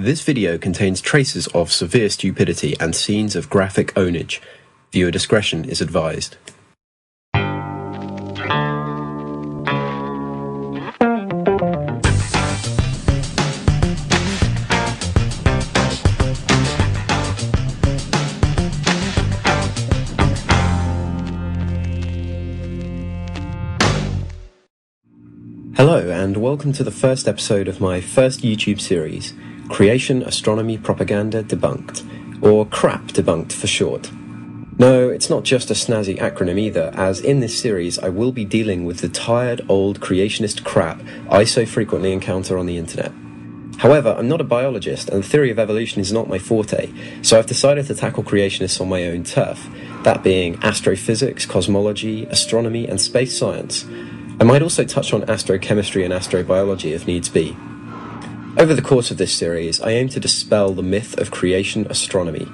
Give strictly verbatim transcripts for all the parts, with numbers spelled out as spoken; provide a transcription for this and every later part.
This video contains traces of severe stupidity and scenes of graphic ownage. Viewer discretion is advised. Hello and welcome to the first episode of my first YouTube series, Creation Astronomy Propaganda Debunked, or CRAP Debunked for short. No, it's not just a snazzy acronym either, as in this series I will be dealing with the tired old creationist crap I so frequently encounter on the internet. However, I'm not a biologist and the theory of evolution is not my forte, so I've decided to tackle creationists on my own turf, that being astrophysics, cosmology, astronomy and space science. I might also touch on astrochemistry and astrobiology if needs be. Over the course of this series, I aim to dispel the myth of creation astronomy,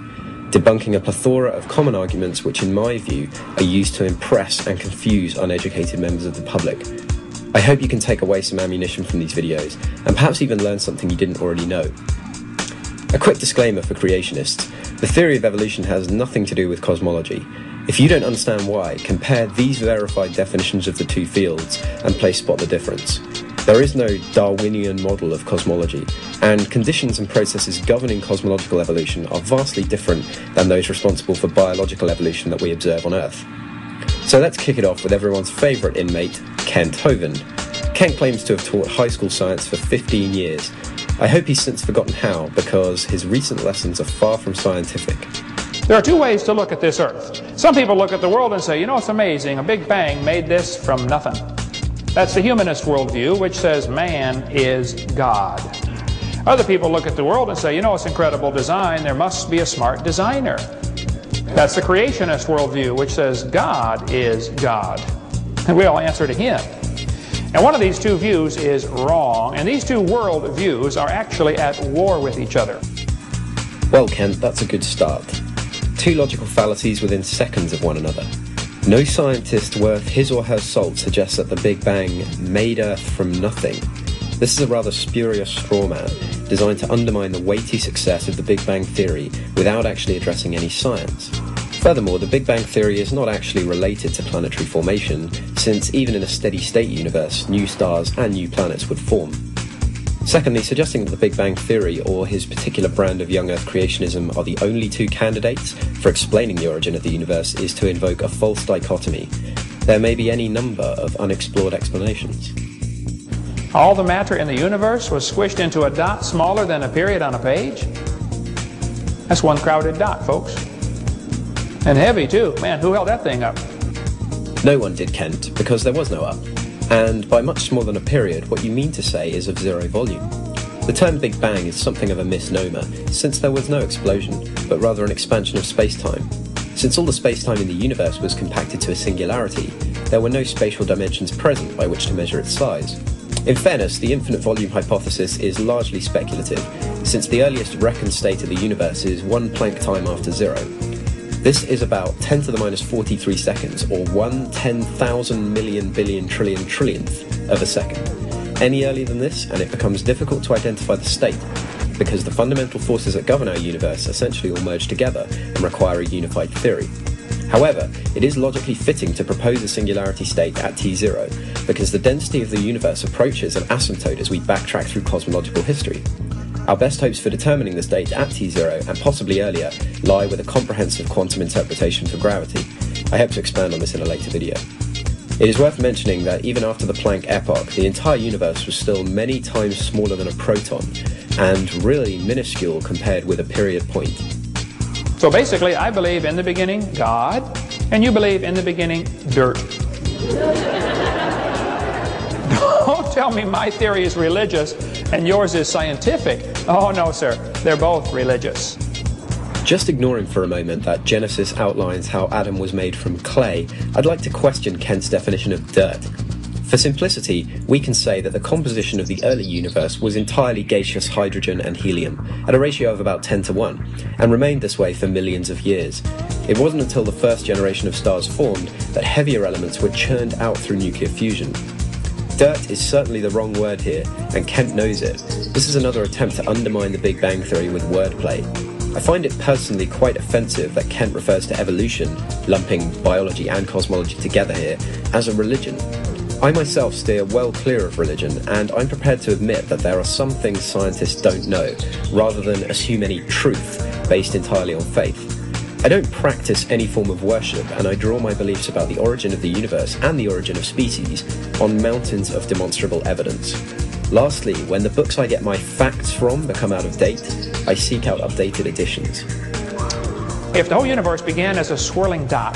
debunking a plethora of common arguments which, in my view, are used to impress and confuse uneducated members of the public. I hope you can take away some ammunition from these videos, and perhaps even learn something you didn't already know. A quick disclaimer for creationists, the theory of evolution has nothing to do with cosmology. If you don't understand why, compare these verified definitions of the two fields and play spot the difference. There is no Darwinian model of cosmology, and conditions and processes governing cosmological evolution are vastly different than those responsible for biological evolution that we observe on Earth. So let's kick it off with everyone's favourite inmate, Kent Hovind. Kent claims to have taught high school science for fifteen years. I hope he's since forgotten how, because his recent lessons are far from scientific. There are two ways to look at this Earth. Some people look at the world and say, you know, it's amazing, a Big Bang made this from nothing. That's the humanist worldview, which says man is God. Other people look at the world and say, you know, it's incredible design, there must be a smart designer. That's the creationist worldview, which says God is God, and we all answer to him. And one of these two views is wrong, and these two world views are actually at war with each other. Well, Kent, that's a good start. Two logical fallacies within seconds of one another. No scientist worth his or her salt suggests that the Big Bang made Earth from nothing. This is a rather spurious straw man, designed to undermine the weighty success of the Big Bang theory without actually addressing any science. Furthermore, the Big Bang theory is not actually related to planetary formation, since even in a steady-state universe, new stars and new planets would form. Secondly, suggesting that the Big Bang theory or his particular brand of young Earth creationism are the only two candidates for explaining the origin of the universe is to invoke a false dichotomy. There may be any number of unexplored explanations. All the matter in the universe was squished into a dot smaller than a period on a page? That's one crowded dot, folks. And heavy, too. Man, who held that thing up? No one did, Kent, because there was no up. And by much more than a period, what you mean to say is of zero volume. The term Big Bang is something of a misnomer, since there was no explosion, but rather an expansion of space-time. Since all the space-time in the universe was compacted to a singularity, there were no spatial dimensions present by which to measure its size. In fairness, the infinite volume hypothesis is largely speculative, since the earliest reckoned state of the universe is one Planck time after zero. This is about ten to the minus forty-three seconds, or one ten thousand million billion trillion trillionth of a second. Any earlier than this, and it becomes difficult to identify the state, because the fundamental forces that govern our universe essentially all merge together and require a unified theory. However, it is logically fitting to propose a singularity state at T zero, because the density of the universe approaches an asymptote as we backtrack through cosmological history. Our best hopes for determining this date at T zero, and possibly earlier, lie with a comprehensive quantum interpretation for gravity. I hope to expand on this in a later video. It is worth mentioning that even after the Planck epoch, the entire universe was still many times smaller than a proton, and really minuscule compared with a period point. So basically, I believe in the beginning God, and you believe in the beginning dirt. Don't tell me my theory is religious and yours is scientific. Oh no, sir, they're both religious. Just ignoring for a moment that Genesis outlines how Adam was made from clay, I'd like to question Kent's definition of dirt. For simplicity, we can say that the composition of the early universe was entirely gaseous hydrogen and helium, at a ratio of about ten to one, and remained this way for millions of years. It wasn't until the first generation of stars formed that heavier elements were churned out through nuclear fusion. Dirt is certainly the wrong word here, and Kent knows it. This is another attempt to undermine the Big Bang Theory with wordplay. I find it personally quite offensive that Kent refers to evolution, lumping biology and cosmology together here, as a religion. I myself steer well clear of religion, and I'm prepared to admit that there are some things scientists don't know, rather than assume any truth based entirely on faith. I don't practice any form of worship, and I draw my beliefs about the origin of the universe and the origin of species on mountains of demonstrable evidence. Lastly, when the books I get my facts from become out of date, I seek out updated editions. If the whole universe began as a swirling dot,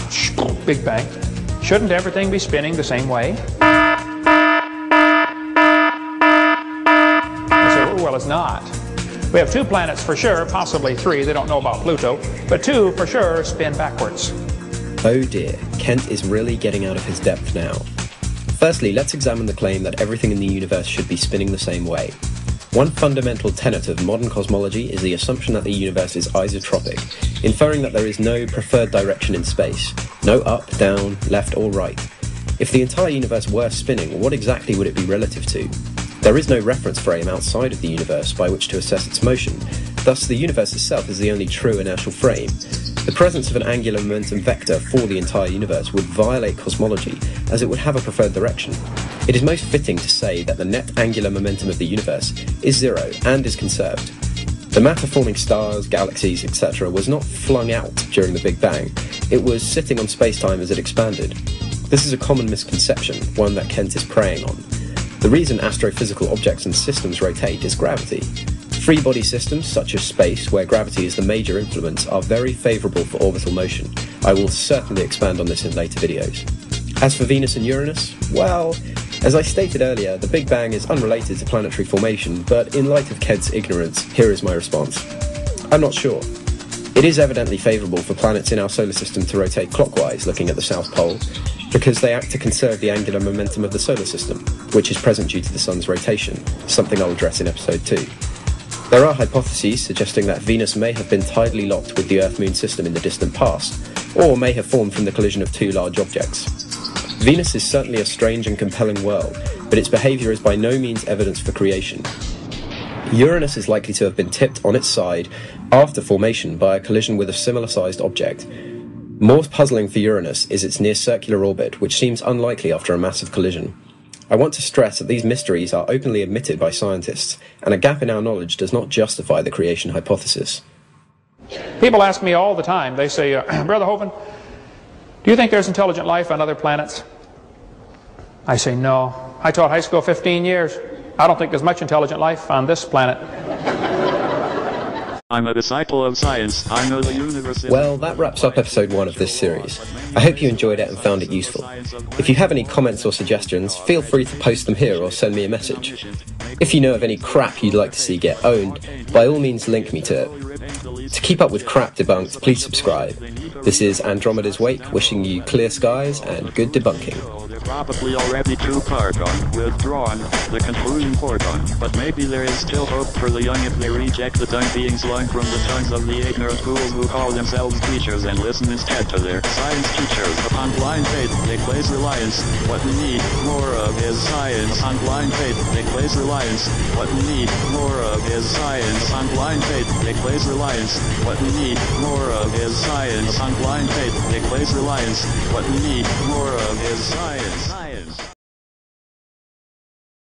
Big Bang, shouldn't everything be spinning the same way? Well, it's not. We have two planets for sure, possibly three, they don't know about Pluto, but two for sure spin backwards. Oh dear, Kent is really getting out of his depth now. Firstly, let's examine the claim that everything in the universe should be spinning the same way. One fundamental tenet of modern cosmology is the assumption that the universe is isotropic, inferring that there is no preferred direction in space, no up, down, left or right. If the entire universe were spinning, what exactly would it be relative to? There is no reference frame outside of the universe by which to assess its motion, thus the universe itself is the only true inertial frame. The presence of an angular momentum vector for the entire universe would violate cosmology, as it would have a preferred direction. It is most fitting to say that the net angular momentum of the universe is zero and is conserved. The matter forming stars, galaxies, et cetera was not flung out during the Big Bang, it was sitting on space-time as it expanded. This is a common misconception, one that Kent is preying on. The reason astrophysical objects and systems rotate is gravity. Free-body systems, such as space, where gravity is the major influence, are very favourable for orbital motion. I will certainly expand on this in later videos. As for Venus and Uranus, well, as I stated earlier, the Big Bang is unrelated to planetary formation, but in light of Kent's ignorance, here is my response. I'm not sure. It is evidently favourable for planets in our solar system to rotate clockwise, looking at the South Pole, because they act to conserve the angular momentum of the solar system, which is present due to the sun's rotation, something I'll address in episode two. There are hypotheses suggesting that Venus may have been tidally locked with the Earth-Moon system in the distant past, or may have formed from the collision of two large objects. Venus is certainly a strange and compelling world, but its behaviour is by no means evidence for creation. Uranus is likely to have been tipped on its side after formation by a collision with a similar-sized object. More puzzling for Uranus is its near-circular orbit, which seems unlikely after a massive collision. I want to stress that these mysteries are openly admitted by scientists, and a gap in our knowledge does not justify the creation hypothesis. People ask me all the time, they say, uh, Brother Hovind, do you think there's intelligent life on other planets? I say, no. I taught high school fifteen years. I don't think there's much intelligent life on this planet. I'm a disciple of science. I know the universe. Well, that wraps up episode one of this series. I hope you enjoyed it and found it useful. If you have any comments or suggestions, feel free to post them here or send me a message. If you know of any crap you'd like to see get owned, by all means link me to it. To keep up with Crap Debunked, please subscribe. This is Andromeda's Wake, wishing you clear skies and good debunking. They're probably already too far gone, withdrawn, the conclusion foregone, but maybe there is still hope for the young if they reject the tongue beings learned from the tongues of the ignorant fools who call themselves teachers and listen instead to their science teachers. Upon blind faith, they place reliance. What we need more of is science. On blind faith, they place reliance. What we need more of is science. On blind faith, they place reliance. What we need more of is science. On blind faith, they place reliance. What we need more of is science.